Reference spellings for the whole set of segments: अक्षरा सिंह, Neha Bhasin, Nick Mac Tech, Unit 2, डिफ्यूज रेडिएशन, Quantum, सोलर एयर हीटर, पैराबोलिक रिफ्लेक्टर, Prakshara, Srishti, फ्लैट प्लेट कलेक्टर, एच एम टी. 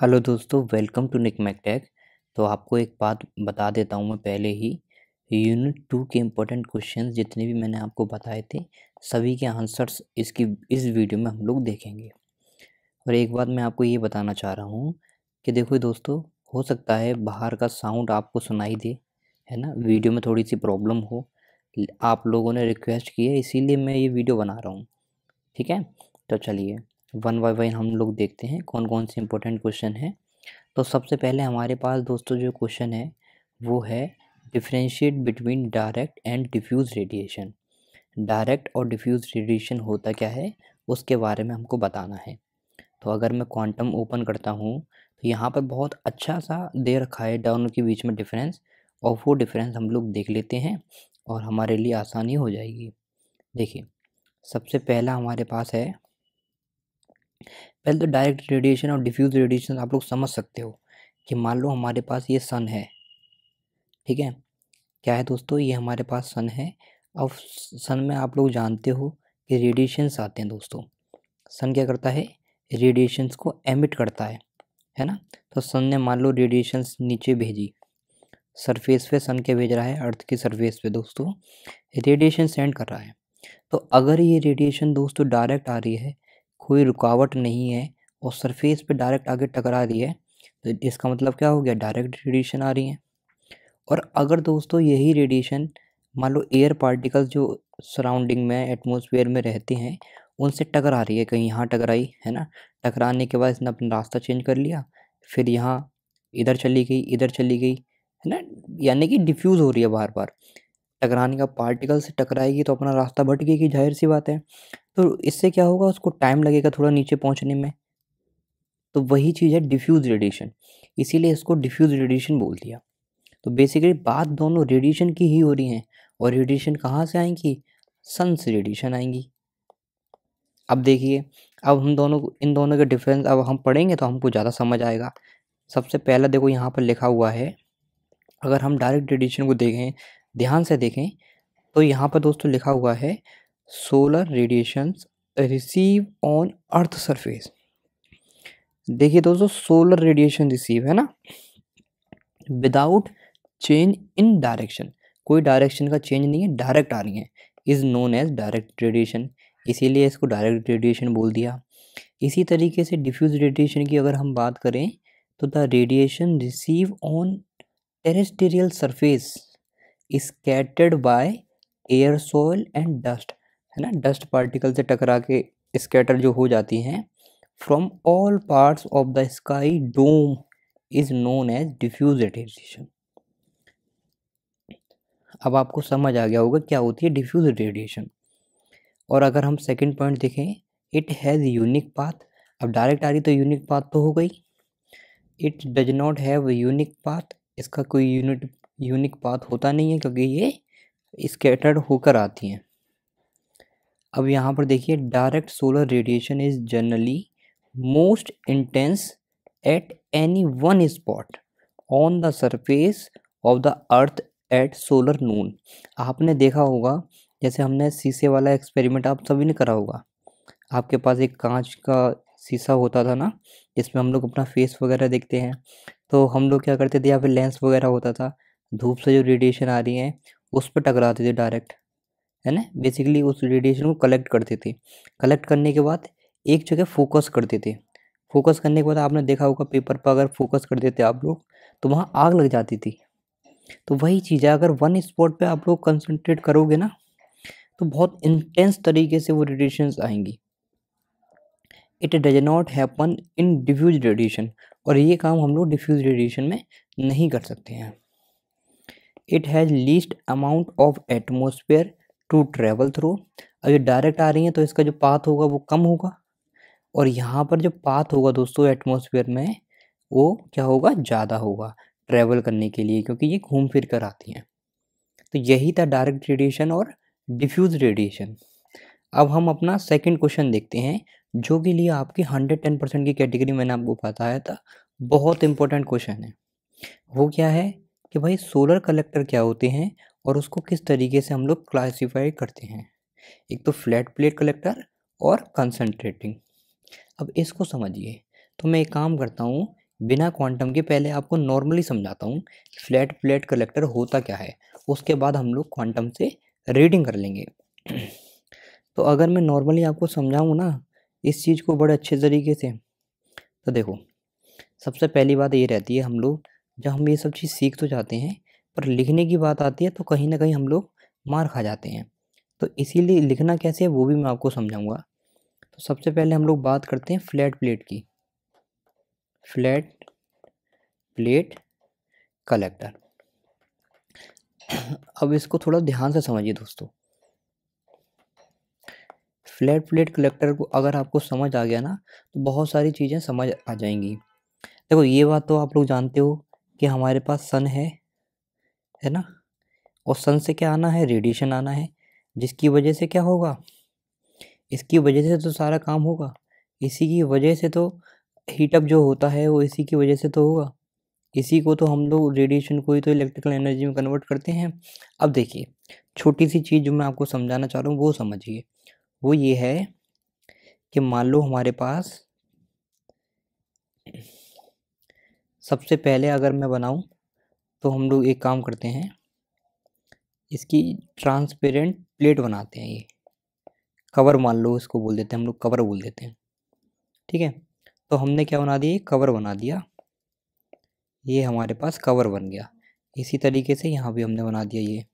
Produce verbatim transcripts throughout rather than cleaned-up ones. Hello दोस्तों, welcome to Nick Mac Tech. तो आपको एक बात बता देता हूँ मैं पहले ही, यूनिट टू के इम्पोर्टेंट क्वेश्चंस जितने भी मैंने आपको बताए थे सभी के आंसर्स इसकी इस वीडियो में हम लोग देखेंगे। और एक बात मैं आपको ये बताना चाह रहा हूँ कि देखो दोस्तों, हो सकता है बाहर का साउंड आपको सुनाई दे, है ना, वीडियो में थोड़ी सी प्रॉब्लम हो। आप लोगों ने रिक्वेस्ट की है इसीलिए मैं ये वीडियो बना रहा हूँ, ठीक है। तो चलिए वन बाय वन हम लोग देखते हैं कौन कौन से इम्पोर्टेंट क्वेश्चन हैं। तो सबसे पहले हमारे पास दोस्तों जो क्वेश्चन है वो है differentiate between direct and डिफ्यूज रेडिएशन। Direct और डिफ्यूज रेडिएशन होता क्या है उसके बारे में हमको बताना है। तो अगर मैं क्वांटम ओपन करता हूँ तो यहाँ पर बहुत अच्छा सा दे रखा है दोनों के बीच में डिफरेंस, और वो डिफरेंस हम लोग देख लेते हैं और हमारे लिए आसानी हो जाएगी। देखिए सबसे पहला हमारे पास है, पहले तो डायरेक्ट रेडिएशन और डिफ्यूज रेडिएशन आप लोग समझ सकते हो कि मान लो हमारे पास ये सन है, ठीक है। क्या है दोस्तों, ये हमारे पास सन है। अब सन में आप लोग जानते हो कि रेडिएशंस आते हैं दोस्तों। सन क्या करता है, रेडिएशंस को एमिट करता है, है ना। तो सन ने मान लो रेडिएशंस नीचे भेजी, सरफेस पे सन के भेज रहा है, अर्थ की सरफेस पे दोस्तों रेडिएशन सेंड कर रहा है। तो अगर ये रेडिएशन दोस्तों डायरेक्ट आ रही है, कोई रुकावट नहीं है, और सरफेस पे डायरेक्ट आगे टकरा रही है, तो इसका मतलब क्या हो गया, डायरेक्ट रेडिएशन आ रही है। और अगर दोस्तों यही रेडिएशन मान लो एयर पार्टिकल्स जो सराउंडिंग में एटमॉस्फेयर में रहते हैं उनसे टकरा रही है, कहीं यहाँ टकराई, है ना, टकराने के बाद इसने अपना रास्ता चेंज कर लिया, फिर यहाँ इधर चली गई, इधर चली गई, है ना, यानी कि डिफ्यूज़ हो रही है बार बार। टकराने का पार्टिकल से टकराएगी तो अपना रास्ता भटकेगी, जाहिर सी बात है। तो इससे क्या होगा, उसको टाइम लगेगा थोड़ा नीचे पहुंचने में। तो वही चीज़ है डिफ्यूज रेडिएशन, इसीलिए इसको डिफ्यूज रेडिएशन बोल दिया। तो बेसिकली बात दोनों रेडिएशन की ही हो रही है। और रेडिएशन कहाँ से आएंगी, सन से रेडिएशन आएंगी। अब देखिए, अब हम दोनों इन दोनों के डिफरेंस अब हम पढ़ेंगे तो हमको ज़्यादा समझ आएगा। सबसे पहला देखो यहाँ पर लिखा हुआ है, अगर हम डायरेक्ट रेडिएशन को देखें, ध्यान से देखें, तो यहाँ पर दोस्तों लिखा हुआ है solar radiations receive on earth surface. देखिए दोस्तों, सोलर रेडिएशन रिसीव, है ना, विदाउट चेंज इन डायरेक्शन, कोई डायरेक्शन का चेंज नहीं है, डायरेक्ट आ रही है, is known as direct radiation, इसीलिए इसको डायरेक्ट रेडिएशन बोल दिया। इसी तरीके से डिफ्यूज रेडिएशन की अगर हम बात करें तो the radiation receive on terrestrial surface scattered by air, soil and dust, है ना, डस्ट पार्टिकल से टकरा के स्कैटर जो हो जाती हैं, from all parts of the sky dome is known as डिफ्यूज रेडिएशन। अब आपको समझ आ गया होगा क्या होती है डिफ्यूज रेडिएशन। और अगर हम सेकंड पॉइंट देखें, इट हैज़ यूनिक पाथ। अब डायरेक्ट आ रही तो यूनिक पाथ तो हो गई, it does not have unique path, इसका कोई यूनिट यूनिक पाथ होता नहीं है क्योंकि ये स्कैटर्ड होकर आती हैं। अब यहाँ पर देखिए, direct solar radiation is generally most intense at any one spot on the surface of the earth at solar noon. आपने देखा होगा, जैसे हमने शीशे वाला एक्सपेरिमेंट आप सभी ने करा होगा, आपके पास एक कांच का शीशा होता था ना, जिसमें हम लोग अपना फेस वगैरह देखते हैं, तो हम लोग क्या करते थे, या फिर लेंस वगैरह होता था, धूप से जो रेडिएशन आ रही है उस पर टकराते थे डायरेक्ट, है ना, बेसिकली उस रेडिएशन को कलेक्ट करते थे, कलेक्ट करने के बाद एक जगह फोकस करते थे, फोकस करने के बाद आपने देखा होगा पेपर पर अगर फोकस करते थे आप लोग तो वहाँ आग लग जाती थी। तो वही चीज़ है, अगर वन स्पॉट पे आप लोग कंसंट्रेट करोगे ना तो बहुत इंटेंस तरीके से वो रेडिएशंस आएंगी। It does not happen in डिफ्यूज रेडिएशन, और ये काम हम लोग डिफ्यूज रेडिएशन में नहीं कर सकते हैं। It has least amount of atmosphere to travel through. अब ये डायरेक्ट आ रही हैं तो इसका जो पाथ होगा वो कम होगा, और यहाँ पर जो पाथ होगा दोस्तों एटमोसफेयर में वो क्या होगा, ज़्यादा होगा ट्रेवल करने के लिए, क्योंकि ये घूम फिर कर आती हैं। तो यही था डायरेक्ट रेडिएशन और डिफ्यूज रेडिएशन। अब हम अपना सेकेंड क्वेश्चन देखते हैं, जो के लिए आपकी हंड्रेड टेन परसेंट की कैटेगरी मैंने आपको बताया था, बहुत इंपॉर्टेंट क्वेश्चन है। वो क्या है कि भाई सोलर कलेक्टर क्या होते हैं और उसको किस तरीके से हम लोग क्लासिफाई करते हैं, एक तो फ्लैट प्लेट कलेक्टर और कंसंट्रेटिंग। अब इसको समझिए, तो मैं एक काम करता हूँ, बिना क्वांटम के पहले आपको नॉर्मली समझाता हूँ फ्लैट प्लेट कलेक्टर होता क्या है, उसके बाद हम लोग क्वांटम से रीडिंग कर लेंगे। तो अगर मैं नॉर्मली आपको समझाऊँ ना इस चीज़ को बड़े अच्छे तरीके से, तो देखो सबसे पहली बात ये रहती है, हम लोग जब हम ये सब चीज़ सीख तो जाते हैं पर लिखने की बात आती है तो कहीं ना कहीं हम लोग मार खा जाते हैं। तो इसीलिए लिखना कैसे है वो भी मैं आपको समझाऊंगा। तो सबसे पहले हम लोग बात करते हैं फ्लैट प्लेट की, फ्लैट प्लेट कलेक्टर। अब इसको थोड़ा ध्यान से समझिए दोस्तों। फ्लैट प्लेट कलेक्टर को अगर आपको समझ आ गया ना तो बहुत सारी चीज़ें समझ आ जाएंगी। देखो ये बात तो आप लोग जानते हो कि हमारे पास सन है है ना, और सन से क्या आना है, रेडिएशन आना है, जिसकी वजह से क्या होगा, इसकी वजह से तो सारा काम होगा, इसी की वजह से तो हीटअप जो होता है वो इसी की वजह से तो होगा, इसी को तो हम लोग रेडिएशन को ही तो इलेक्ट्रिकल एनर्जी में कन्वर्ट करते हैं। अब देखिए छोटी सी चीज़ जो मैं आपको समझाना चाह रहा हूँ वो समझिए, वो ये है कि मान लो हमारे पास सबसे पहले अगर मैं बनाऊं तो हम लोग एक काम करते हैं, इसकी ट्रांसपेरेंट प्लेट बनाते हैं, ये कवर मान लो इसको बोल देते हैं हम लोग, कवर बोल देते हैं, ठीक है। तो हमने क्या बना दिया, कवर बना दिया, ये हमारे पास कवर बन गया। इसी तरीके से यहाँ भी हमने बना दिया ये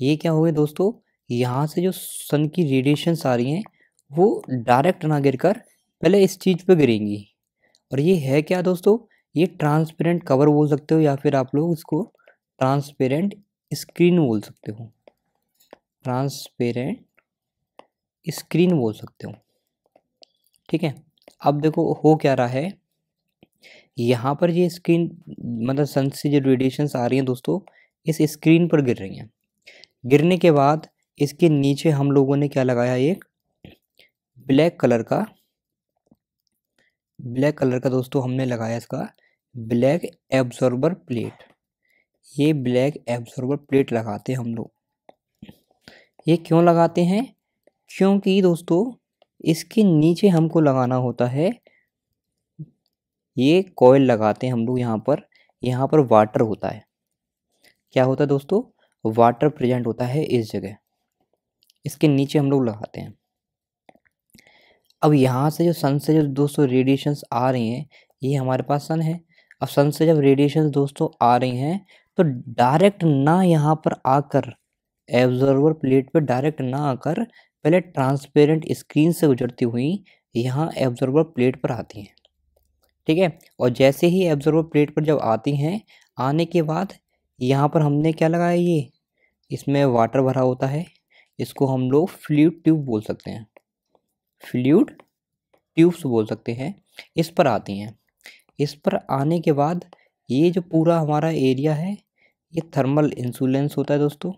ये क्या हो गया दोस्तों, यहाँ से जो सन की रेडिएशंस आ रही हैं वो डायरेक्ट ना गिरकर पहले इस चीज़ पे गिरेंगी। और ये है क्या दोस्तों, ये ट्रांसपेरेंट कवर बोल सकते हो या फिर आप लोग इसको ट्रांसपेरेंट स्क्रीन बोल सकते हो, ट्रांसपेरेंट स्क्रीन बोल सकते हो, ठीक है। अब देखो हो क्या रहा है, यहाँ पर ये स्क्रीन मतलब सन से जो रेडिएशंस आ रही हैं दोस्तों इस स्क्रीन पर गिर रही हैं। गिरने के बाद इसके नीचे हम लोगों ने क्या लगाया, एक ब्लैक कलर का, ब्लैक कलर का दोस्तों हमने लगाया इसका ब्लैक एब्जॉर्बर प्लेट। ये ब्लैक एब्जॉर्बर प्लेट लगाते हैं हम लोग। ये क्यों लगाते हैं, क्योंकि दोस्तों इसके नीचे हमको लगाना होता है, ये कॉयल लगाते हैं हम लोग यहाँ पर, यहाँ पर वाटर होता है, क्या होता है दोस्तों, वाटर प्रेजेंट होता है इस जगह, इसके नीचे हम लोग लगाते हैं। अब यहाँ से जो सन से जो दोस्तों रेडिएशंस आ रही हैं, ये हमारे पास सन है। अब सन से जब रेडिएशंस दोस्तों आ रही हैं तो डायरेक्ट ना यहाँ पर आकर एब्जॉर्बर प्लेट पर डायरेक्ट ना आकर पहले ट्रांसपेरेंट स्क्रीन से गुजरती हुई यहाँ एब्जॉर्बर प्लेट पर आती हैं, ठीक है। और जैसे ही एब्जॉर्बर प्लेट पर जब आती हैं, आने के बाद यहाँ पर हमने क्या लगाया, ये इसमें वाटर भरा होता है, इसको हम लोग फ्लूइड ट्यूब बोल सकते हैं, फ्लूइड ट्यूब्स बोल सकते हैं। इस पर आती हैं, इस पर आने के बाद ये जो पूरा हमारा एरिया है ये थर्मल इंसुलेंस होता है दोस्तों,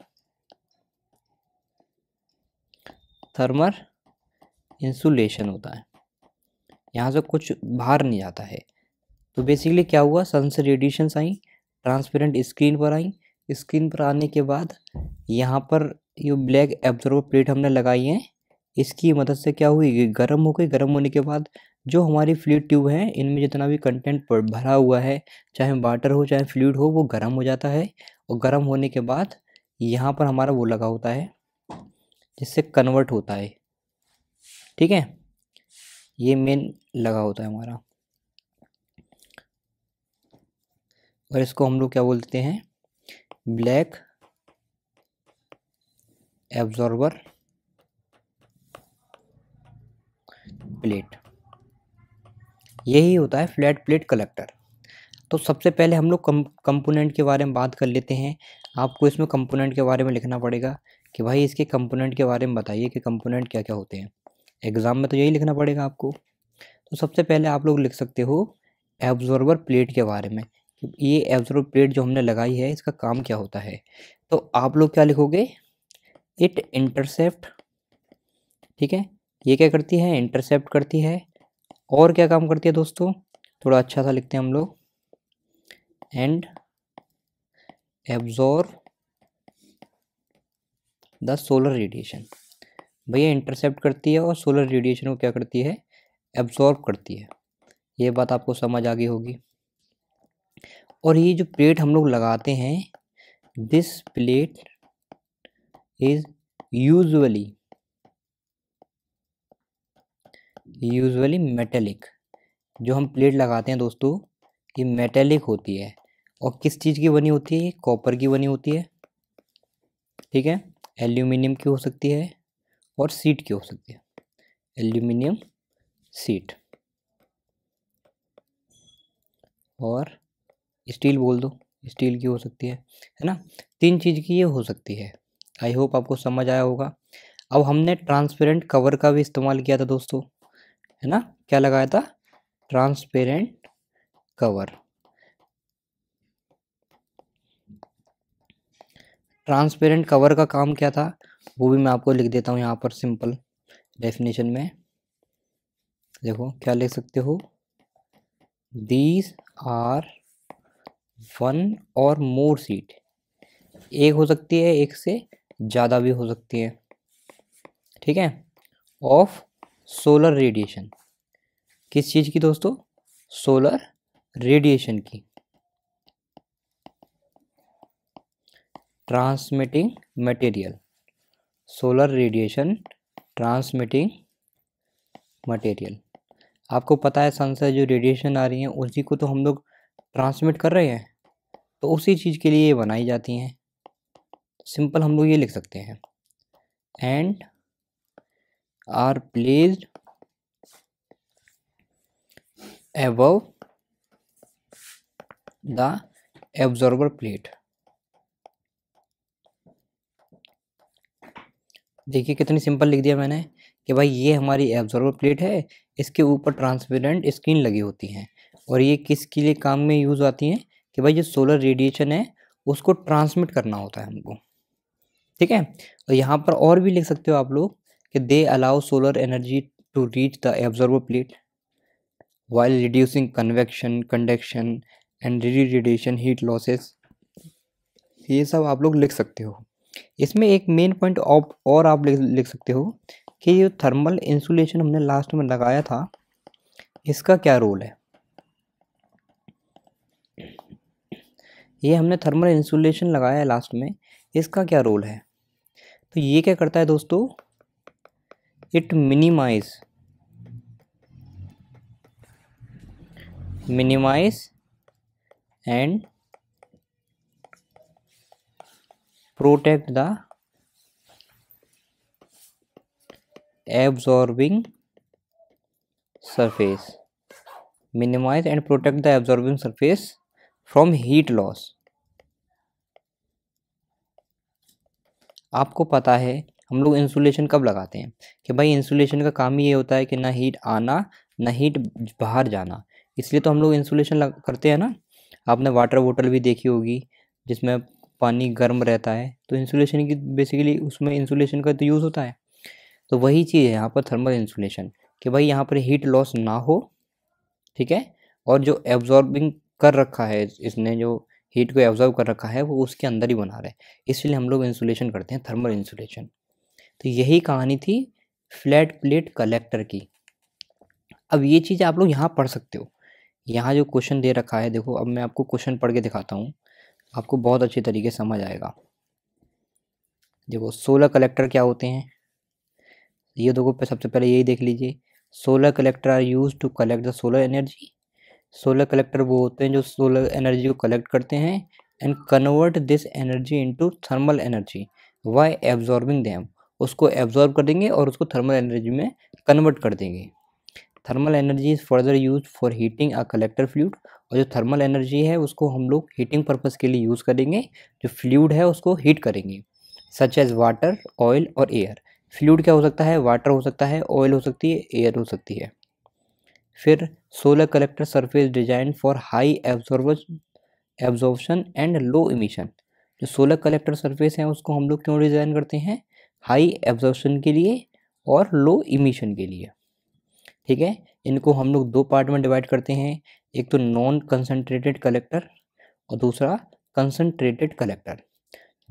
थर्मल इंसुलेशन होता है, यहाँ से कुछ बाहर नहीं जाता है। तो बेसिकली क्या हुआ, सन से रेडिएशंस आई, ट्रांसपेरेंट स्क्रीन पर आई, स्क्रीन पर आने के बाद यहाँ पर जो ब्लैक एब्जॉर्बर प्लेट हमने लगाई है इसकी मदद से क्या हुई, गर्म हो गई। गर्म होने के बाद जो हमारी फ्लूइड ट्यूब है इनमें जितना भी कंटेंट भरा हुआ है, चाहे वाटर हो चाहे फ्लूइड हो, वो गर्म हो जाता है। और गर्म होने के बाद यहाँ पर हमारा वो लगा होता है जिससे कन्वर्ट होता है, ठीक है, ये मेन लगा होता है हमारा। और इसको हम लोग क्या बोलते हैं, ब्लैक एब्जॉर्बर प्लेट, यही होता है फ्लैट प्लेट कलेक्टर। तो सबसे पहले हम लोग कंपोनेंट के बारे में बात कर लेते हैं। आपको इसमें कंपोनेंट के बारे में लिखना पड़ेगा कि भाई इसके कंपोनेंट के बारे में बताइए कि कंपोनेंट क्या क्या होते हैं, एग्ज़ाम में तो यही लिखना पड़ेगा आपको। तो सबसे पहले आप लोग लिख सकते हो एब्जॉर्बर प्लेट के बारे में, ये एब्जॉर्बर प्लेट जो हमने लगाई है इसका काम क्या होता है। तो आप लोग क्या लिखोगे, इट इंटरसेप्ट, ठीक है, ये क्या करती है, इंटरसेप्ट करती है, और क्या काम करती है दोस्तों, थोड़ा अच्छा सा लिखते हैं हम लोग, and absorb the solar radiation. भैया इंटरसेप्ट करती है और सोलर रेडिएशन को क्या करती है, एब्जॉर्ब करती है। ये बात आपको समझ आ गई होगी। और ये जो प्लेट हम लोग लगाते हैं, this plate is usually usually metallic. जो हम प्लेट लगाते हैं दोस्तों, ये मेटेलिक होती है और किस चीज़ की बनी होती है? ये कॉपर की बनी होती है, ठीक है, एल्यूमिनियम की हो सकती है और सीट की हो सकती है, एल्यूमिनियम सीट और स्टील बोल दो, स्टील की हो सकती है, है ना। तीन चीज़ की ये हो सकती है। आई होप आपको समझ आया होगा। अब हमने ट्रांसपेरेंट कवर का भी इस्तेमाल किया था दोस्तों, है ना, क्या लगाया था? Transparent cover. ट्रांसपेरेंट कवर का काम क्या था वो भी मैं आपको लिख देता हूँ यहाँ पर। सिंपल डेफिनेशन में देखो क्या लिख सकते हो, दीज आर वन और मोर सीट। एक हो सकती है, एक से ज़्यादा भी हो सकती है, ठीक है। ऑफ सोलर रेडिएशन, किस चीज़ की दोस्तों? सोलर रेडिएशन की। Transmitting material, solar radiation transmitting material. आपको पता है सन से जो रेडिएशन आ रही है उसी को तो हम लोग ट्रांसमिट कर रहे हैं, तो उसी चीज़ के लिए ये बनाई जाती हैं। सिंपल हम लोग ये लिख सकते हैं, and are placed above the absorber plate. देखिए कितनी सिंपल लिख दिया मैंने कि भाई ये हमारी एब्जॉर्बर प्लेट है, इसके ऊपर ट्रांसपेरेंट स्क्रीन लगी होती है और ये किसके लिए काम में यूज़ आती हैं कि भाई जो सोलर रेडिएशन है उसको ट्रांसमिट करना होता है हमको, ठीक है। और यहाँ पर और भी लिख सकते हो आप लोग कि they allow solar energy to reach the absorber plate while reducing convection, conduction and radiation heat losses. ये सब आप लोग लिख सकते हो। इसमें एक मेन पॉइंट और आप लिख, लिख सकते हो कि ये थर्मल इंसुलेशन हमने लास्ट में लगाया था, इसका क्या रोल है? ये हमने थर्मल इंसुलेशन लगाया है लास्ट में, इसका क्या रोल है? तो ये क्या करता है दोस्तों, it minimize minimize and protect the absorbing surface, minimize and protect the absorbing surface from heat loss. आपको पता है हम लोग इंसुलेशन कब लगाते हैं कि भाई इंसुलेशन का काम ही ये होता है कि ना हीट आना ना हीट बाहर जाना, इसलिए तो हम लोग इंसुलेशन करते हैं ना। आपने वाटर बोतल भी देखी होगी जिसमें पानी गर्म रहता है, तो इंसुलेशन की बेसिकली उसमें इंसुलेशन का तो यूज़ होता है। तो वही चीज़ है यहाँ पर थर्मल इंसुलेशन कि भाई यहाँ पर हीट लॉस ना हो, ठीक है। और जो एब्जॉर्बिंग कर रखा है इसने, जो हीट को एब्जॉर्ब कर रखा है वो उसके अंदर ही बना रहा है, इसलिए हम लोग इंसुलेशन करते हैं, थर्मल इंसुलेशन। तो यही कहानी थी फ्लैट प्लेट कलेक्टर की। अब ये चीज़ आप लोग यहाँ पढ़ सकते हो। यहाँ जो क्वेश्चन दे रखा है देखो, अब मैं आपको क्वेश्चन पढ़ के दिखाता हूँ, आपको बहुत अच्छे तरीके से समझ आएगा। देखो सोलर कलेक्टर क्या होते हैं, ये देखो सबसे पहले यही देख लीजिए, solar collector are use to collect the solar energy. Solar collector वो होते हैं जो सोलर एनर्जी को कलेक्ट करते हैं, and convert this energy into thermal energy by absorbing them. उसको एब्जॉर्ब कर देंगे और उसको थर्मल एनर्जी में कन्वर्ट कर देंगे। Thermal energy is further use for heating a collector fluid. और जो थर्मल एनर्जी है उसको हम लोग हीटिंग पर्पज़ के लिए यूज़ करेंगे, जो फ्लूइड है उसको हीट करेंगे, सच एज वाटर, ऑयल और एयर। फ्लूइड क्या हो सकता है? वाटर हो सकता है, ऑयल हो सकती है, एयर हो सकती है। फिर solar collector surface design for high absorb absorption and low emission. जो सोलर कलेक्टर सरफेस है उसको हम लोग क्यों डिज़ाइन करते हैं? हाई एब्जॉर्प्शन के लिए और लो इमिशन के लिए, ठीक है। इनको हम लोग दो पार्ट में डिवाइड करते हैं, एक तो नॉन कंसनट्रेटेड कलेक्टर और दूसरा concentrated collector.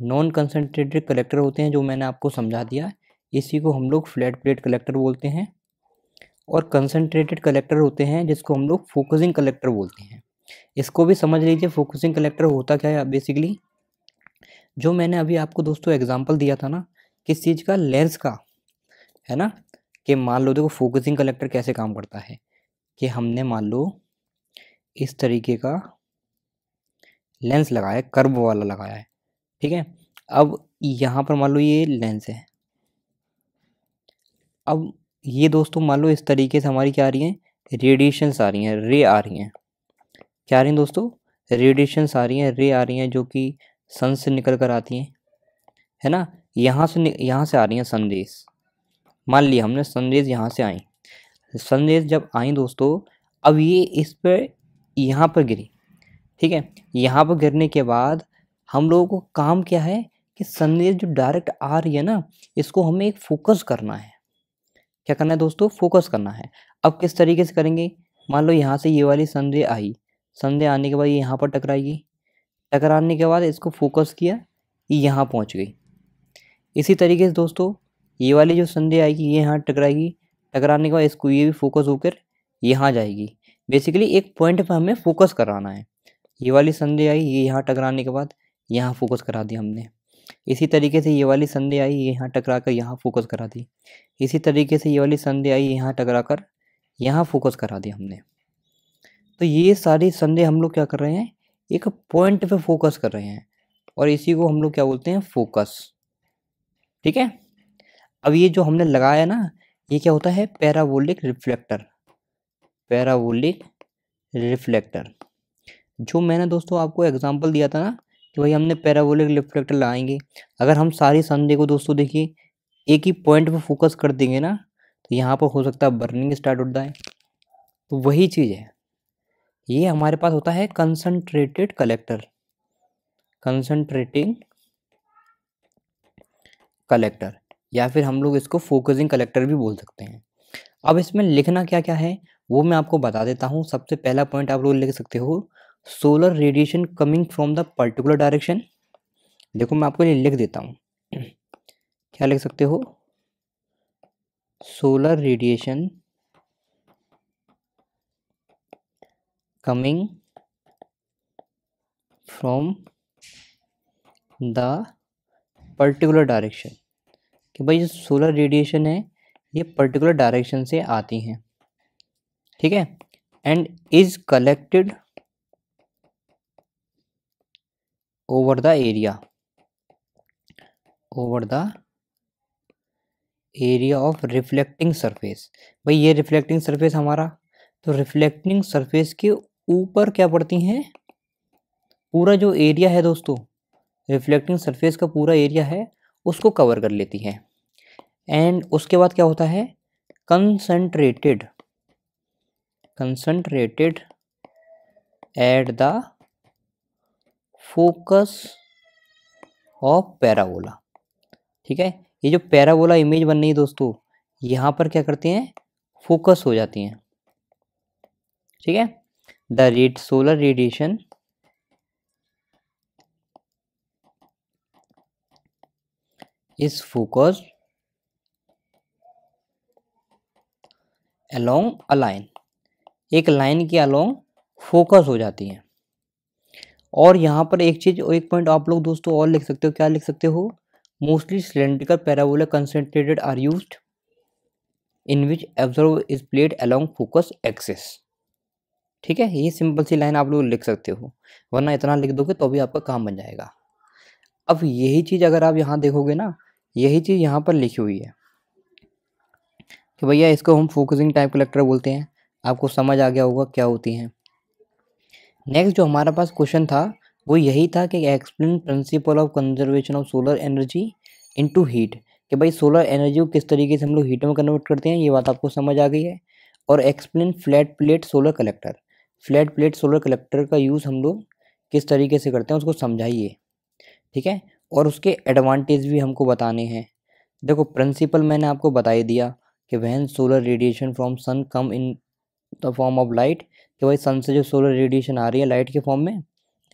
Non concentrated collector होते हैं जो मैंने आपको समझा दिया, इसी को हम लोग फ्लैट प्लेट कलेक्टर बोलते हैं। और कंसनट्रेटेड कलेक्टर होते हैं जिसको हम लोग फोकसिंग कलेक्टर बोलते हैं। इसको भी समझ लीजिए, फोकसिंग कलेक्टर होता क्या है। बेसिकली जो मैंने अभी आपको दोस्तों एग्जाम्पल दिया था ना किस चीज़ का, लेंस का, है ना, कि मान लो देखो फोकसिंग कलेक्टर कैसे काम करता है कि हमने मान लो इस तरीके का लेंस लगाया, कर्व वाला लगाया है, ठीक है। अब यहाँ पर मान लो ये लेंस है, अब ये दोस्तों मान लो इस तरीके से हमारी क्या आ रही हैं, रेडिएशंस आ रही हैं, रे आ रही हैं। क्या आ रही हैं दोस्तों, रेडिएशंस आ रही हैं, रे आ रही हैं, जो कि सन से निकल कर आती हैं, है ना। यहाँ से यहाँ से आ रही हैं सनरेज, मान लिया हमने सनरेज यहाँ से आई। सनरेज जब आई दोस्तों, अब ये इस पर यहाँ पर गिरी, ठीक है। यहाँ पर गिरने के बाद हम लोगों को काम क्या है कि सनरेज जो डायरेक्ट आ रही है ना, इसको हमें एक फोकस करना है। क्या करना है दोस्तों, फोकस करना है। अब किस तरीके से करेंगे, मान लो यहाँ से ये वाली सनरेज आई, सनरेज आने के बाद ये यहाँ पर टकराएगी, टकराने के बाद इसको फोकस किया, ये यहाँ पहुँच गई। इसी तरीके से दोस्तों ये वाली जो सनरेज आएगी ये यहाँ टकराएगी, टकराने के बाद इसको ये भी फोकस होकर यहाँ जाएगी। बेसिकली एक पॉइंट पर हमें फोकस कराना है। ये वाली सनरेज आई, ये यहाँ टकराने के बाद यहाँ फोकस करा दी हमने। इसी तरीके से ये वाली सनरेज आई, ये यहाँ टकरा कर यहाँ फोकस करा दी। इसी तरीके से ये वाली सनरेज आई, यहाँ टकरा कर यहाँ फोकस करा दी हमने। तो ये सारी सनरेज हम लोग क्या कर रहे हैं, एक पॉइंट पर फोकस कर रहे हैं, और इसी को हम लोग क्या बोलते हैं, फोकस, ठीक है। अब ये जो हमने लगाया ना, ये क्या होता है, पैराबोलिक रिफ्लेक्टर, पैराबोलिक रिफ्लेक्टर। जो मैंने दोस्तों आपको एग्जांपल दिया था ना कि भाई हमने पैराबोलिक रिफ्लेक्टर लगाएंगे। अगर हम सारी सनरेज को दोस्तों देखिए एक ही पॉइंट पर फोकस कर देंगे ना, तो यहाँ पर हो सकता है बर्निंग स्टार्ट होता है। तो वही चीज़ है, ये हमारे पास होता है कंसनट्रेटेड कलेक्टर, कंसनट्रेटिंग कलेक्टर, या फिर हम लोग इसको फोकसिंग कलेक्टर भी बोल सकते हैं। अब इसमें लिखना क्या क्या है वो मैं आपको बता देता हूँ। सबसे पहला पॉइंट आप लोग लिख सकते हो, solar radiation coming from the particular direction. देखो मैं आपको लिख देता हूँ, क्या लिख सकते हो, solar radiation coming from the particular direction, कि भाई जो सोलर रेडिएशन है ये पर्टिकुलर डायरेक्शन से आती हैं, ठीक है। And is collected over the area, over the area of reflecting surface. भाई ये रिफ्लेक्टिंग सरफेस हमारा, तो रिफ्लेक्टिंग सरफेस के ऊपर क्या पड़ती हैं, पूरा जो एरिया है दोस्तों, रिफ्लेक्टिंग सरफेस का पूरा एरिया है उसको कवर कर लेती है। एंड उसके बाद क्या होता है, concentrated, concentrated at the focus of parabola, ठीक है। ये जो पैराबोला इमेज बन रही है दोस्तों, यहाँ पर क्या करते हैं, फोकस हो जाती हैं, ठीक है। The red solar radiation is focused along a line, एक लाइन के अलोंग फोकस हो जाती है। और यहाँ पर एक चीज़, एक पॉइंट आप लोग दोस्तों और लिख सकते हो, क्या लिख सकते हो, mostly cylindrical parabola concentrated are used in which observer is played along focus axis, ठीक है। ये सिंपल सी लाइन आप लोग लिख सकते हो, वरना इतना लिख दोगे तो भी आपका काम बन जाएगा। अब यही चीज़ अगर आप यहाँ देखोगे ना, यही चीज़ यहाँ पर लिखी हुई है कि भैया इसको हम फोकसिंग टाइप कलेक्टर बोलते हैं। आपको समझ आ गया होगा क्या होती हैं। नेक्स्ट जो हमारे पास क्वेश्चन था वो यही था कि explain principle of conservation of solar energy into heat, कि भाई सोलर एनर्जी को किस तरीके से हम लोग हीट में कन्वर्ट करते हैं, ये बात आपको समझ आ गई है। और explain flat plate solar collector, flat plate solar collector का यूज़ हम लोग किस तरीके से करते हैं उसको समझाइए, ठीक है। और उसके एडवांटेज भी हमको बताने हैं। देखो प्रिंसिपल मैंने आपको बता ही दिया कि when solar radiation from sun come in the form of light, कि भाई सन से जो सोलर रेडिएशन आ रही है लाइट के फॉर्म में,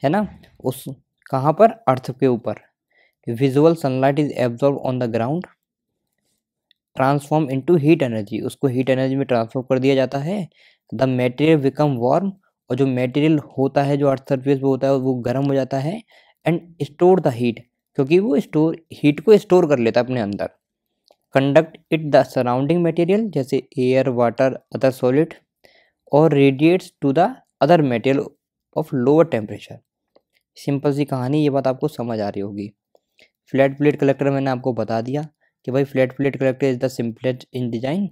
है ना, उस कहाँ पर, अर्थ के ऊपर। Visual sunlight is absorb on the ground transform into heat energy, उसको हीट एनर्जी में ट्रांसफॉर्म कर दिया जाता है। द मटेरियल बिकम वार्म, और जो मटेरियल होता है जो अर्थ सरफेस पे होता है वो गर्म हो जाता है। एंड स्टोर द हीट, क्योंकि वो स्टोर हीट को स्टोर कर लेता है अपने अंदर। Conduct it the surrounding material, जैसे एयर, वाटर, अदर सॉलिड, और radiates to the other material of lower temperature. Simple सी कहानी, ये बात आपको समझ आ रही होगी। फ्लैट प्लेट कलेक्टर मैंने आपको बता दिया कि भाई फ्लैट प्लेट कलेक्टर is the simplest in design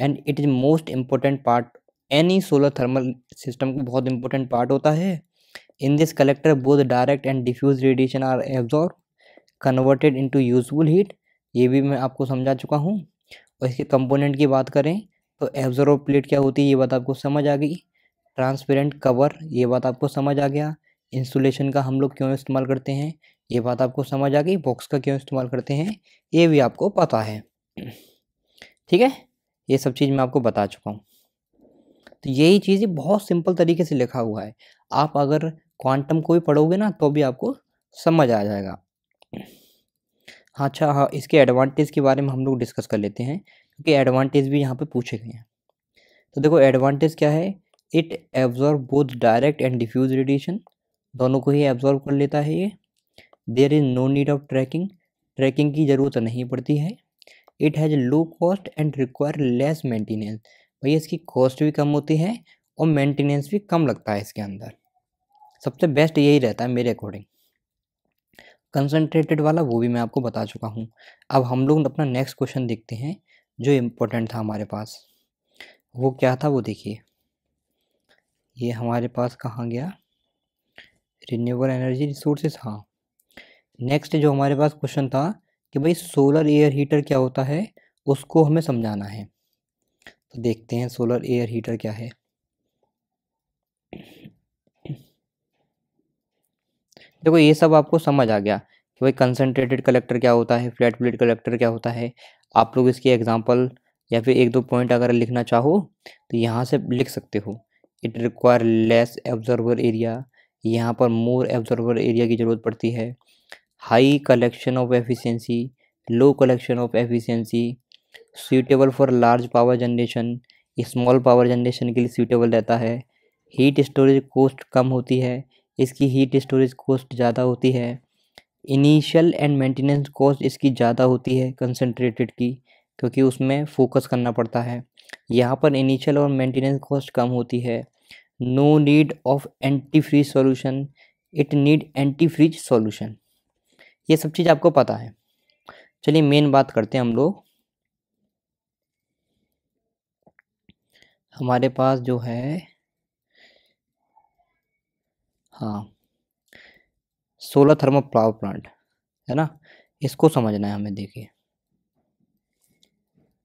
and it is most important part. Any solar thermal system का बहुत इंपॉर्टेंट पार्ट होता है। In this collector both direct and डिफ्यूज रेडिएशन are absorb converted into useful heat, ये भी मैं आपको समझा चुका हूँ। और इसके कंपोनेंट की बात करें तो एब्जॉर्बर प्लेट क्या होती है ये बात आपको समझ आ गई। ट्रांसपेरेंट कवर, ये बात आपको समझ आ गया। इंसुलेशन का हम लोग क्यों इस्तेमाल करते हैं ये बात आपको समझ आ गई। बॉक्स का क्यों इस्तेमाल करते हैं ये भी आपको पता है, ठीक है। ये सब चीज़ मैं आपको बता चुका हूँ। तो यही चीज़ें बहुत सिंपल तरीके से लिखा हुआ है। आप अगर क्वांटम को भी पढ़ोगे ना तो भी आपको समझ आ जाएगा। अच्छा हाँ, इसके एडवांटेज के बारे में हम लोग डिस्कस कर लेते हैं क्योंकि एडवांटेज भी यहाँ पे पूछे गए हैं। तो देखो एडवांटेज क्या है, it absorb both direct and डिफ्यूज रेडिएशन, दोनों को ही एब्जॉर्ब कर लेता है ये। There is no need of tracking, tracking की ज़रूरत नहीं पड़ती है। It has low cost and require less maintenance, भैया इसकी कॉस्ट भी कम होती है और मेंटेनेंस भी कम लगता है इसके अंदर। सबसे बेस्ट यही रहता है मेरे अकॉर्डिंग। कंसंट्रेटेड वाला वो भी मैं आपको बता चुका हूँ। अब हम लोग अपना नेक्स्ट क्वेश्चन देखते हैं जो इम्पोर्टेंट था हमारे पास। वो क्या था वो देखिए, ये हमारे पास कहाँ गया, रिन्यूएबल एनर्जी रिसोर्सेज। हाँ, नेक्स्ट जो हमारे पास क्वेश्चन था कि भाई सोलर एयर हीटर क्या होता है उसको हमें समझाना है। तो देखते हैं सोलर एयर हीटर क्या है। देखो ये सब आपको समझ आ गया कि भाई कंसंट्रेटेड कलेक्टर क्या होता है, फ्लैट प्लेट कलेक्टर क्या होता है। आप लोग इसके एग्जांपल या फिर एक दो पॉइंट अगर लिखना चाहो तो यहाँ से लिख सकते हो। It require less absorber area, यहाँ पर मोर एब्जॉर्बर एरिया की ज़रूरत पड़ती है। High collection of efficiency, low collection of efficiency. Suitable for large power generation, small power generation के लिए सूटेबल रहता है। हीट स्टोरेज कॉस्ट कम होती है, इसकी हीट स्टोरेज कॉस्ट ज़्यादा होती है। इनिशियल एंड मेंटेनेंस कॉस्ट इसकी ज़्यादा होती है कंसंट्रेटेड की, क्योंकि उसमें फोकस करना पड़ता है। यहाँ पर इनिशियल और मेंटेनेंस कॉस्ट कम होती है। No need of anti freeze solution, it need anti freeze solution. ये सब चीज़ आपको पता है। चलिए मेन बात करते हैं हम लोग। हमारे पास जो है हाँ सोलर थर्मल पावर प्लांट है ना, इसको समझना है हमें। देखिए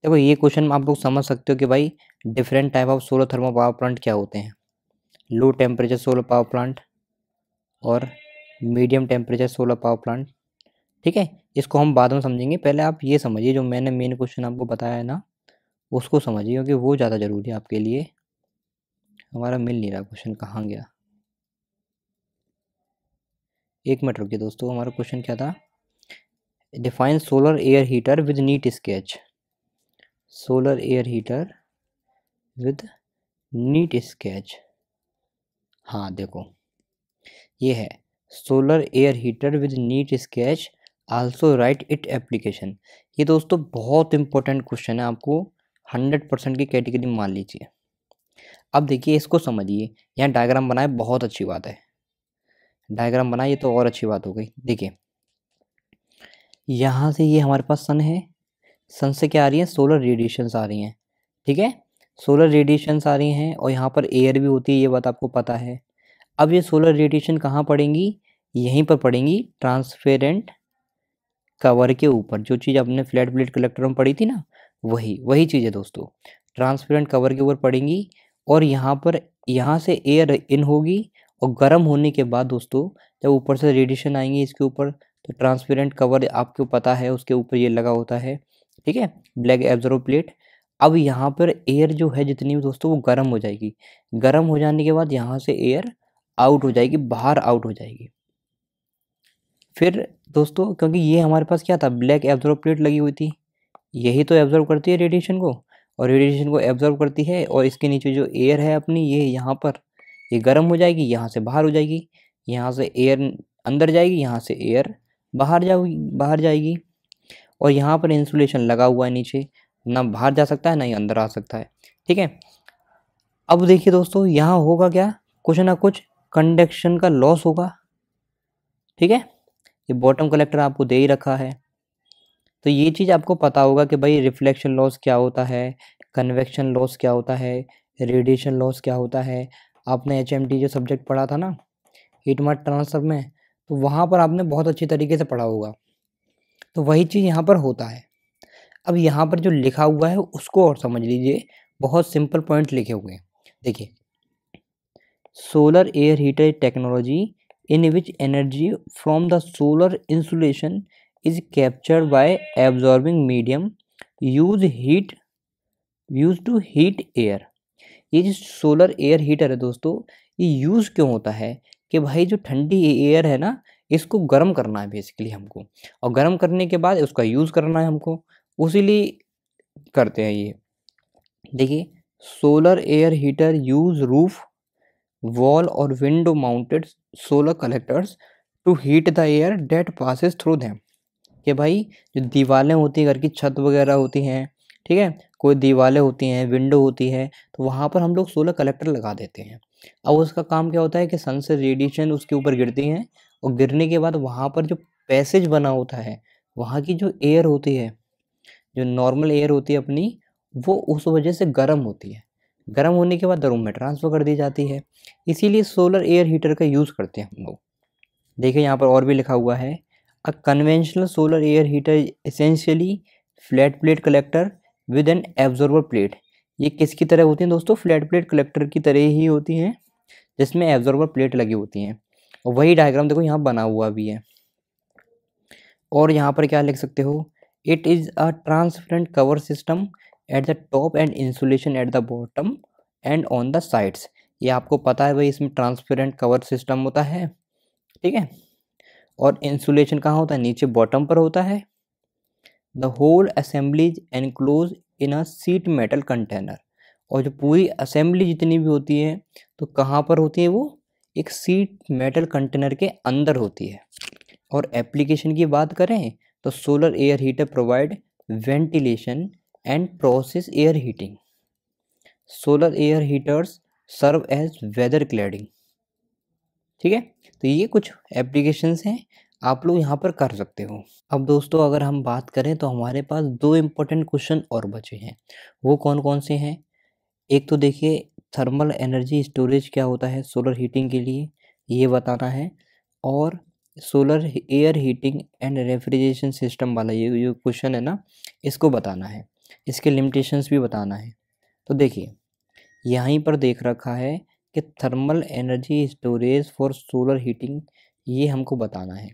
देखो ये क्वेश्चन आप लोग समझ सकते हो कि भाई different type of solar thermal power plant क्या होते हैं। Low temperature solar power plant और medium temperature solar power plant, ठीक है। इसको हम बाद में समझेंगे, पहले आप ये समझिए जो मैंने मेन क्वेश्चन आपको बताया है ना उसको समझिए, क्योंकि वो ज़्यादा ज़रूरी है आपके लिए। हमारा मिल नहीं रहा क्वेश्चन, कहाँ गया, एक मिनट रुकिए दोस्तों। हमारा क्वेश्चन क्या था, define सोलर एयर हीटर with neat sketch. सोलर एयर हीटर with neat sketch. हाँ देखो ये है सोलर एयर हीटर with neat sketch, also write it application. ये दोस्तों बहुत इंपॉर्टेंट क्वेश्चन है, आपको हंड्रेड परसेंट की कैटेगरी मान लीजिए। अब देखिए इसको समझिए, यहाँ डायग्राम बनाए, बहुत अच्छी बात है डायग्राम बनाइए तो और अच्छी बात हो गई। देखिए यहाँ से ये हमारे पास सन है, सन से क्या आ रही है, सोलर रेडिएशंस आ रही हैं, ठीक है। सोलर रेडिएशंस आ रही हैं और यहाँ पर एयर भी होती है, ये बात आपको पता है। अब ये सोलर रेडिएशन कहाँ पड़ेंगी, यहीं पर पड़ेंगी ट्रांसपेरेंट कवर के ऊपर। जो चीज़ आपने फ्लैट प्लेट कलेक्टर में पड़ी थी ना, वही वही चीज़ है दोस्तों। ट्रांसपेरेंट कवर के ऊपर पड़ेंगी और यहाँ पर यहाँ से एयर इन होगी और गर्म होने के बाद दोस्तों जब ऊपर से रेडिएशन आएंगी इसके ऊपर, तो ट्रांसपेरेंट कवर आपको पता है उसके ऊपर ये लगा होता है, ठीक है, ब्लैक एब्जॉर्बर प्लेट। अब यहाँ पर एयर जो है जितनी भी दोस्तों वो गर्म हो जाएगी। गर्म हो जाने के बाद यहाँ से एयर आउट हो जाएगी, बाहर आउट हो जाएगी। फिर दोस्तों क्योंकि ये हमारे पास क्या था, ब्लैक एब्जॉर्बर प्लेट लगी हुई थी, यही तो एब्जॉर्व करती है रेडिएशन को, और रेडिएशन को एब्जॉर्व करती है, और इसके नीचे जो एयर है अपनी, ये यहाँ पर ये गर्म हो जाएगी, यहाँ से बाहर हो जाएगी, यहाँ से एयर अंदर जाएगी, यहाँ से एयर बाहर जाएगी बाहर जाएगी और यहाँ पर इंसुलेशन लगा हुआ है नीचे, ना बाहर जा सकता है ना ही अंदर आ सकता है। ठीक है, अब देखिए दोस्तों, यहाँ होगा क्या, कुछ ना कुछ कंडक्शन का लॉस होगा। ठीक है, ये बॉटम कलेक्टर आपको दे ही रखा है, तो ये चीज़ आपको पता होगा कि भाई रिफ्लेक्शन लॉस क्या होता है, कन्वेक्शन लॉस क्या होता है, रेडिएशन लॉस क्या होता है। आपने एच एम टी जो सब्जेक्ट पढ़ा था ना, हीट मास ट्रांसफर में, तो वहाँ पर आपने बहुत अच्छी तरीके से पढ़ा होगा, तो वही चीज़ यहाँ पर होता है। अब यहाँ पर जो लिखा हुआ है उसको और समझ लीजिए, बहुत सिंपल पॉइंट लिखे हुए हैं। देखिए, सोलर एयर हीटर technology in which energy from the solar insulation is captured by absorbing medium use heat use to heat air. ये जो सोलर एयर हीटर है दोस्तों, ये यूज़ क्यों होता है कि भाई जो ठंडी एयर है ना, इसको गर्म करना है बेसिकली हमको, और गर्म करने के बाद उसका यूज़ करना है हमको, उसी लिए करते हैं ये। देखिए, सोलर एयर हीटर use roof, wall और window mounted solar collectors to heat the air that passes through them. कि भाई जो दीवारें होती हैं, घर की छत वगैरह होती हैं, ठीक है, कोई दीवारें होती हैं, विंडो होती है, तो वहाँ पर हम लोग सोलर कलेक्टर लगा देते हैं। अब उसका काम क्या होता है कि सन से रेडिएशन उसके ऊपर गिरती हैं, और गिरने के बाद वहाँ पर जो पैसेज बना होता है, वहाँ की जो एयर होती है, जो नॉर्मल एयर होती है अपनी, वो उस वजह से गर्म होती है। गर्म होने के बाद रूम में ट्रांसफ़र कर दी जाती है, इसीलिए सोलर एयर हीटर का यूज़ करते हैं हम लोग। देखिए, यहाँ पर और भी लिखा हुआ है, a conventional सोलर एयर हीटर essentially फ्लैट प्लेट कलेक्टर with an absorber plate. ये किसकी तरह होती हैं दोस्तों, फ्लैट प्लेट कलेक्टर की तरह ही होती हैं, जिसमें एब्जॉर्बर प्लेट लगी होती हैं, और वही डायग्राम देखो यहाँ बना हुआ भी है। और यहाँ पर क्या लिख सकते हो, it is a transparent cover system at the top and insulation at the bottom and on the sides. ये आपको पता है भाई, इसमें ट्रांसपेरेंट कवर सिस्टम होता है, ठीक है, और इंसुलेशन कहाँ होता है, नीचे बॉटम पर होता है। The whole assemblies enclose in a sheet metal container, और जो पूरी असेंबली जितनी भी होती है, तो कहाँ पर होती है, वो एक सीट मेटल कंटेनर के अंदर होती है। और एप्लीकेशन की बात करें तो सोलर एयर हीटर provide ventilation and process air heating. Solar air heaters serve as weather cladding. ठीक है, तो ये कुछ एप्लीकेशंस हैं, आप लोग यहाँ पर कर सकते हो। अब दोस्तों, अगर हम बात करें तो हमारे पास दो इम्पोर्टेंट क्वेश्चन और बचे हैं। वो कौन कौन से हैं, एक तो देखिए थर्मल एनर्जी स्टोरेज क्या होता है सोलर हीटिंग के लिए, ये बताना है, और solar air heating and refrigeration system वाला ये जो क्वेश्चन है ना, इसको बताना है, इसके लिमिटेशंस भी बताना है। तो देखिए, यहीं पर देख रखा है कि thermal energy storage for solar heating, ये हमको बताना है।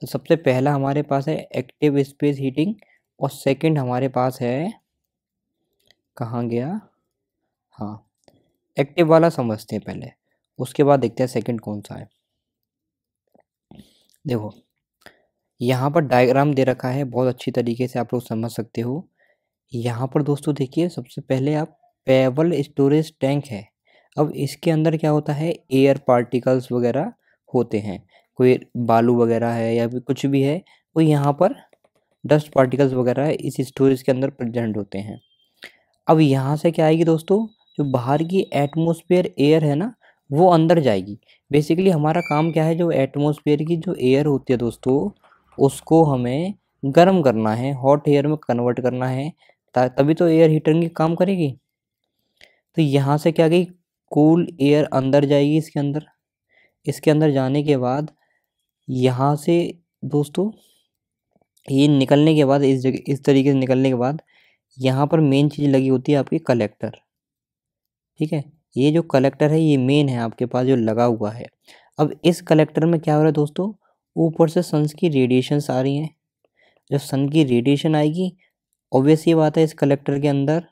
तो सबसे पहला हमारे पास है एक्टिव स्पेस हीटिंग, और सेकंड हमारे पास है, कहाँ गया, हाँ, एक्टिव वाला समझते हैं पहले, उसके बाद देखते हैं सेकंड कौन सा है। देखो, यहाँ पर डायग्राम दे रखा है, बहुत अच्छी तरीके से आप लोग समझ सकते हो। यहाँ पर दोस्तों देखिए, सबसे पहले आप पेबल स्टोरेज टैंक है। अब इसके अंदर क्या होता है, एयर पार्टिकल्स वगैरह होते हैं, कोई बालू वगैरह है या फिर कुछ भी है, वो यहाँ पर डस्ट पार्टिकल्स वगैरह इस स्टोरेज के अंदर प्रेजेंट होते हैं। अब यहाँ से क्या आएगी दोस्तों, जो बाहर की एटमॉस्फेयर एयर है ना, वो अंदर जाएगी। बेसिकली हमारा काम क्या है, जो एटमॉस्फेयर की जो एयर होती है दोस्तों, उसको हमें गर्म करना है, हॉट एयर में कन्वर्ट करना है, तभी तो एयर हीटिंग काम करेगी। तो यहाँ से क्या गई, कूल एयर अंदर जाएगी इसके अंदर, इसके अंदर जाने के बाद यहाँ से दोस्तों ये निकलने के बाद, इस जगह इस तरीके से निकलने के बाद, यहाँ पर मेन चीज़ लगी होती है आपकी कलेक्टर। ठीक है, ये जो कलेक्टर है ये मेन है आपके पास जो लगा हुआ है। अब इस कलेक्टर में क्या हो रहा है दोस्तों, ऊपर से सन की रेडिएशंस आ रही हैं। जब सन की रेडिएशन आएगी, ऑब्वियस ये बात है, इस कलेक्टर के अंदर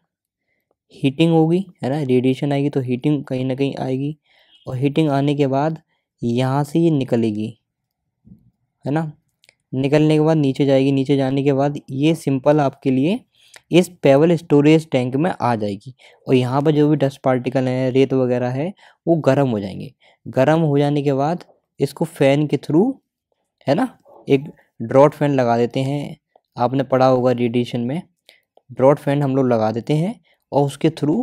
हीटिंग होगी, है ना, रेडिएशन आएगी तो हीटिंग कहीं ना कहीं आएगी, और हीटिंग आने के बाद यहाँ से ये निकलेगी, है ना, निकलने के बाद नीचे जाएगी। नीचे जाने के बाद ये सिंपल आपके लिए इस पेबल स्टोरेज टैंक में आ जाएगी और यहाँ पर जो भी डस्ट पार्टिकल हैं, रेत वगैरह है, वो गर्म हो जाएंगे। गर्म हो जाने के बाद इसको फ़ैन के थ्रू, है ना, एक ड्रॉट फैन लगा देते हैं। आपने पढ़ा होगा रेडिएशन में, ड्रॉट फैन हम लोग लगा देते हैं और उसके थ्रू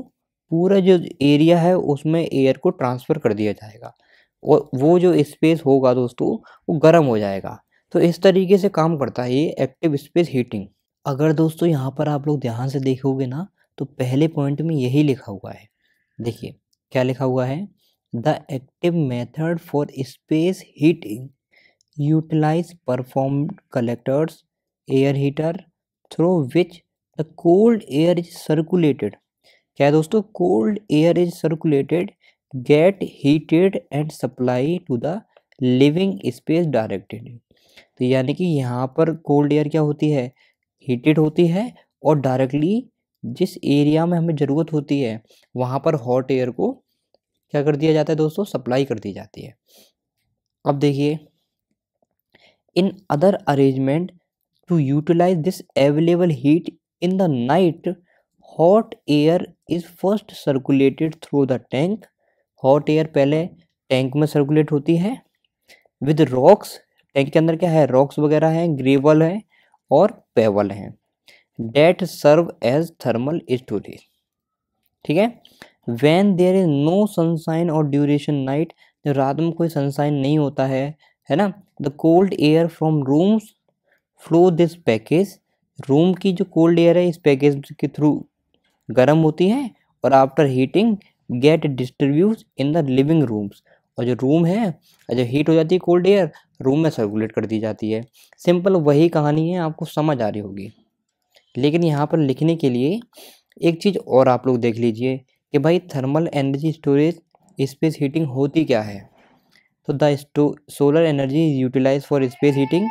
पूरा जो एरिया है उसमें एयर को ट्रांसफ़र कर दिया जाएगा और वो जो स्पेस होगा दोस्तों वो गर्म हो जाएगा। तो इस तरीके से काम करता है ये एक्टिव स्पेस हीटिंग। अगर दोस्तों यहाँ पर आप लोग ध्यान से देखोगे ना तो पहले पॉइंट में यही लिखा हुआ है। देखिए क्या लिखा हुआ है, the active method for space heating utilize performed collectors air heater through which the cold air is circulated. क्या है दोस्तों, cold air is circulated get heated and supply to the living space directedly. तो यानी कि यहाँ पर cold air क्या होती है, हीटेड होती है और डायरेक्टली जिस एरिया में हमें ज़रूरत होती है वहाँ पर हॉट एयर को क्या कर दिया जाता है दोस्तों, सप्लाई कर दी जाती है। अब देखिए, in other arrangement to utilize this available heat in the night hot air is first circulated through the tank. Hot air पहले टैंक में सर्कुलेट होती है विद रॉक्स। टैंक के अंदर क्या है, रॉक्स वगैरह हैं, ग्रेवल है और पेबल हैं। That serve as thermal storage. ठीक है, when there is no sunshine और ड्यूरेशन नाइट, जब रात में कोई सनशाइन नहीं होता है, है ना, the cold air from rooms flow this package. Room की जो कोल्ड एयर है इस पैकेज के थ्रू गर्म होती है और after heating get distribute in the living rooms. और जो रूम है जो हीट हो जाती है कोल्ड एयर, रूम में सर्कुलेट कर दी जाती है। सिंपल वही कहानी है, आपको समझ आ रही होगी। लेकिन यहाँ पर लिखने के लिए एक चीज़ और आप लोग देख लीजिए कि भाई thermal energy storage space heating होती क्या है। तो द स्टो solar energy is utilise for space heating,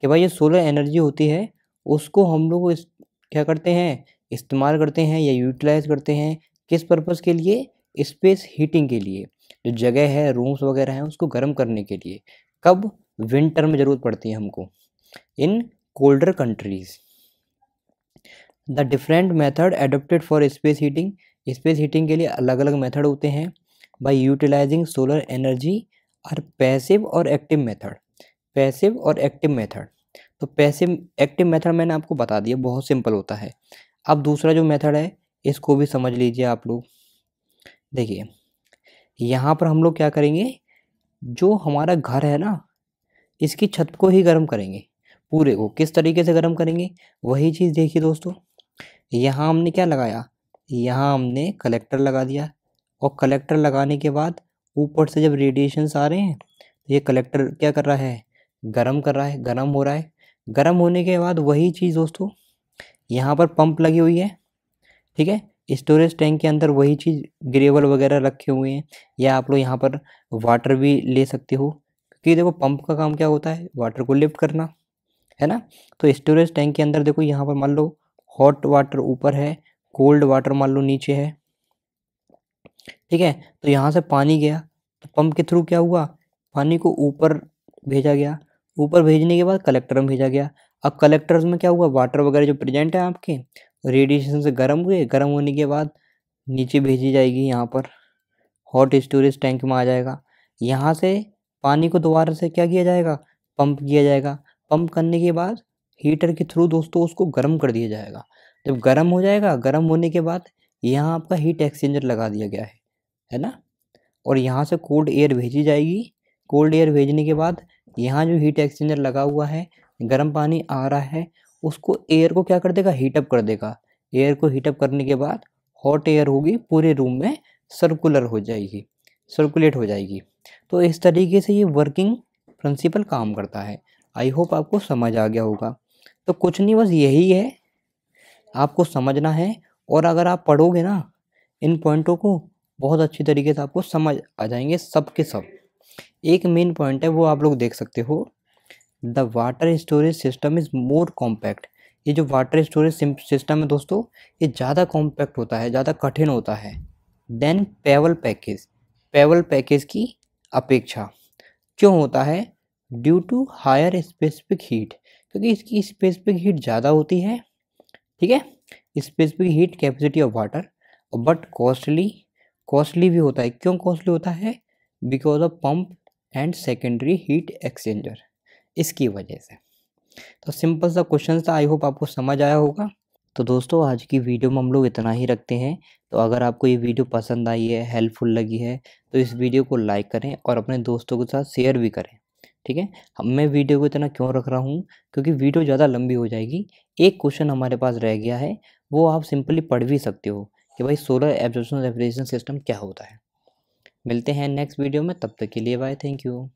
कि भाई ये सोलर एनर्जी होती है उसको हम लोग क्या करते हैं, इस्तेमाल करते हैं या यूटिलाइज करते हैं। किस पर्पज़ के लिए, स्पेस हीटिंग के लिए, जो जगह है, रूम्स वगैरह हैं, उसको गर्म करने के लिए। कब, विंटर में ज़रूरत पड़ती है हमको in colder countries. The different method adopted for space heating. Space heating के लिए अलग अलग मेथड होते हैं। By utilising solar energy are passive और एक्टिव मेथड। पैसिव और एक्टिव मेथड, तो पैसिव एक्टिव मेथड मैंने आपको बता दिया, बहुत सिंपल होता है। अब दूसरा जो मेथड है इसको भी समझ लीजिए आप लोग। देखिए यहाँ पर हम लोग क्या करेंगे, जो हमारा घर है ना इसकी छत को ही गर्म करेंगे, पूरे को। किस तरीके से गर्म करेंगे, वही चीज़ देखिए दोस्तों, यहाँ हमने क्या लगाया, यहाँ हमने कलेक्टर लगा दिया और कलेक्टर लगाने के बाद ऊपर से जब रेडिएशंस आ रहे हैं तो ये कलेक्टर क्या कर रहा है, गर्म कर रहा है, गर्म हो रहा है। गर्म होने के बाद वही चीज़ दोस्तों यहाँ पर पंप लगी हुई है। ठीक है, स्टोरेज टैंक के अंदर वही चीज़ ग्रेवल वगैरह रखे हुए हैं, या आप लोग यहाँ पर वाटर भी ले सकते हो, क्योंकि देखो पंप का काम क्या होता है, वाटर को लिफ्ट करना, है ना। तो स्टोरेज टैंक के अंदर देखो यहाँ पर मान लो हॉट वाटर ऊपर है, कोल्ड वाटर मान लो नीचे है। ठीक है, तो यहाँ से पानी गया तो पंप के थ्रू क्या हुआ, पानी को ऊपर भेजा गया। ऊपर भेजने के बाद कलेक्टर में भेजा गया। अब कलेक्टर्स में क्या हुआ, वाटर वगैरह जो प्रेजेंट है आपके, रेडिएशन से गर्म हुए। गर्म होने के बाद नीचे भेजी जाएगी, यहाँ पर हॉट स्टोरेज टैंक में आ जाएगा। यहाँ से पानी को दोबारा से क्या किया जाएगा, पंप किया जाएगा। पंप करने के बाद हीटर के थ्रू दोस्तों उसको गर्म कर दिया जाएगा। जब गर्म हो जाएगा, गर्म होने के बाद यहाँ आपका हीट एक्सचेंजर लगा दिया गया है, है ना, और यहाँ से कोल्ड एयर भेजी जाएगी। कोल्ड एयर भेजने के बाद यहाँ जो हीट एक्सचेंजर लगा हुआ है, गर्म पानी आ रहा है, उसको एयर को क्या कर देगा, हीटअप कर देगा। एयर को हीटअप करने के बाद हॉट एयर होगी, पूरे रूम में सर्कुलर हो जाएगी, सर्कुलेट हो जाएगी। तो इस तरीके से ये वर्किंग प्रिंसिपल काम करता है। आई होप आपको समझ आ गया होगा। तो कुछ नहीं, बस यही है, आपको समझना है। और अगर आप पढ़ोगे ना इन पॉइंटों को बहुत अच्छी तरीके से, आपको समझ आ जाएंगे सब के सब। एक मेन पॉइंट है वो आप लोग देख सकते हो, the water storage system is more compact. ये जो वाटर स्टोरेज सिस्टम है दोस्तों ये ज़्यादा कॉम्पैक्ट होता है, ज़्यादा कठिन होता है then pebble package. Pebble package की अपेक्षा क्यों होता है, due to higher specific heat, क्योंकि इसकी स्पेसिफिक हीट ज़्यादा होती है। ठीक है, specific heat capacity of water, but costly costly भी होता है। क्यों कॉस्टली होता है? Because of pump and secondary heat exchanger, इसकी वजह से। तो सिंपल सा क्वेश्चन था, आई होप आपको समझ आया होगा। तो दोस्तों आज की वीडियो में हम लोग इतना ही रखते हैं। तो अगर आपको ये वीडियो पसंद आई है, हेल्पफुल लगी है, तो इस वीडियो को लाइक करें और अपने दोस्तों के साथ शेयर भी करें, ठीक है। मैं वीडियो को इतना क्यों रख रहा हूँ, क्योंकि वीडियो ज़्यादा लंबी हो जाएगी। एक क्वेश्चन हमारे पास रह गया है, वो आप सिंपली पढ़ भी सकते हो कि भाई सोलर एब्जॉर्प्शन रेफ्रिजरेशन सिस्टम क्या होता है। मिलते हैं नेक्स्ट वीडियो में, तब तक के लिए बाय, थैंक यू।